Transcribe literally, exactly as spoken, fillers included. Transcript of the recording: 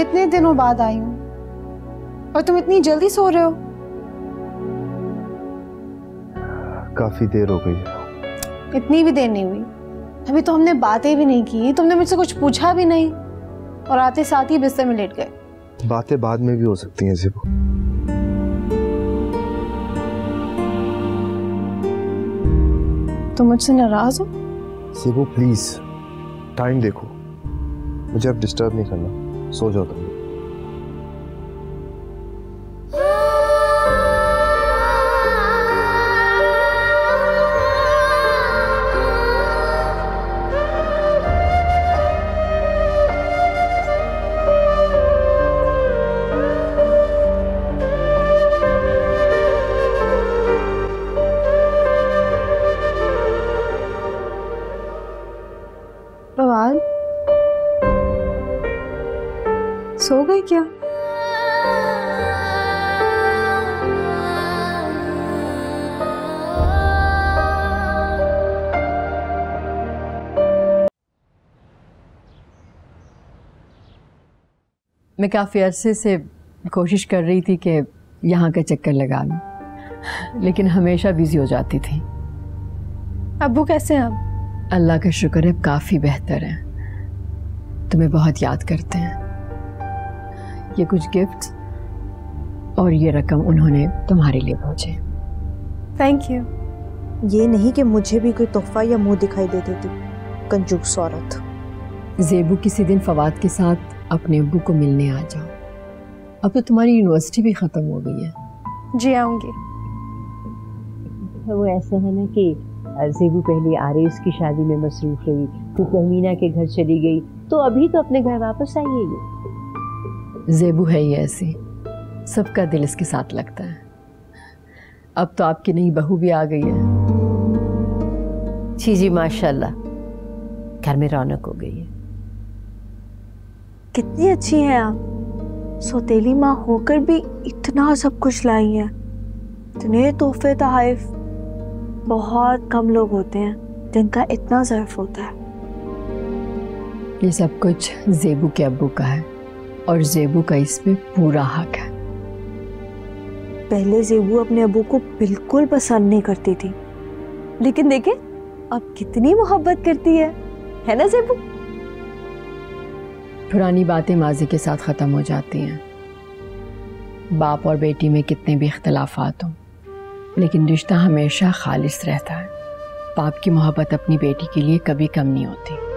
मैं इतने दिनों बाद आई हूं और तुम इतनी जल्दी सो रहे हो। काफी देर हो गई है। इतनी भी देर नहीं हुई, अभी तो हमने बातें भी नहीं की, तुमने मुझसे कुछ पूछा भी नहीं और आते साथ ही बिस्तर में लेट गए। बातें बाद में भी हो सकती हैं ज़िबू। तुम मुझसे नाराज हो? ज़िबू प्लीज टाइम देखो, मुझे अब डिस्टर्ब नहीं करना, सो जाओ तुम। सो गई क्या? मैं काफ़ी अरसे से कोशिश कर रही थी कि यहाँ का चक्कर लगा लूँ, लेकिन हमेशा बिजी हो जाती थी। अब्बू कैसे हैं आप? अल्लाह का शुक्र है, काफ़ी बेहतर हैं। तुम्हें बहुत याद करते हैं। ये कुछ गिफ्ट्स और ये रकम उन्होंने तुम्हारे लिए भेजे। Thank you. ये नहीं कि मुझे भी कोई तोहफा या मुंह दिखाई दे देती, कंजूस औरत। ज़ेबू किसी दिन फवाद के साथ अपने अब्बू को मिलने आ जाओ। अब तो तुम्हारी यूनिवर्सिटी भी ख़त्म हो गई है। जी आऊँगी। वो ऐसा है ना कि ज़ेबू पहले आरिस की शादी में मसरूफ़ रही, फिर तहमीना के घर चली गई, तो अभी तो अपने घर वापस आई है। ज़ेबू है ही ऐसी, सबका दिल इसके साथ लगता है। अब तो आपकी नई बहू भी आ गई है। जी जी माशाल्लाह, घर में रौनक हो गई है। कितनी अच्छी हैं आप, सौतेली माँ होकर भी इतना सब कुछ लाई हैं। इतने तोहफे तोहफ, बहुत कम लोग होते हैं जिनका इतना ज़र्फ होता है। ये सब कुछ ज़ेबू के अब्बू का है और ज़ेबू का इसमें पूरा हक है। पहले ज़ेबू अपने अबू को बिल्कुल पसंद नहीं करती थी, लेकिन देखे अब कितनी मोहब्बत करती है, है ना ज़ेबू? पुरानी बातें माजी के साथ ख़त्म हो जाती हैं। बाप और बेटी में कितने भी इख्तलाफात हों, लेकिन रिश्ता हमेशा खालिस रहता है। बाप की मोहब्बत अपनी बेटी के लिए कभी कम नहीं होती।